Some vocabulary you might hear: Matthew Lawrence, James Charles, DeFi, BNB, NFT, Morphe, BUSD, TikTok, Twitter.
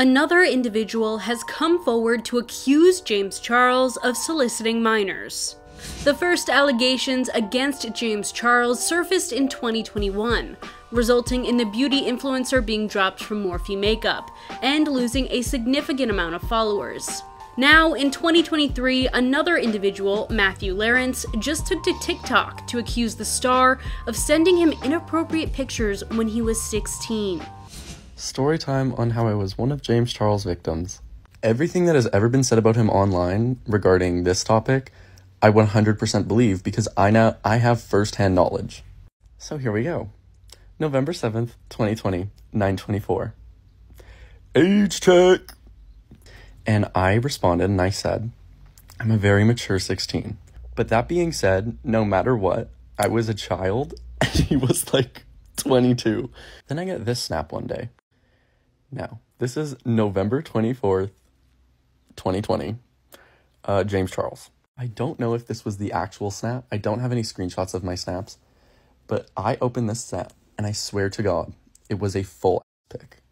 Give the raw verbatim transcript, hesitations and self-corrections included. another individual has come forward to accuse James Charles of soliciting minors. The first allegations against James Charles surfaced in twenty twenty-one, resulting in the beauty influencer being dropped from Morphe makeup and losing a significant amount of followers. Now, in twenty twenty-three, another individual, Matthew Lawrence, just took to TikTok to accuse the star of sending him inappropriate pictures when he was sixteen. Story time on how I was one of James Charles' victims. Everything that has ever been said about him online regarding this topic, I one hundred percent believe because I now I have first-hand knowledge. So here we go. November seventh, twenty twenty, nine twenty-four. Age check! And I responded and I said, I'm a very mature sixteen. But that being said, no matter what, I was a child and he was like twenty-two. Then I get this snap one day. Now, this is November twenty-fourth, twenty twenty. Uh, James Charles. I don't know if this was the actual snap. I don't have any screenshots of my snaps. But I opened this snap and I swear to God, it was a full ass pic.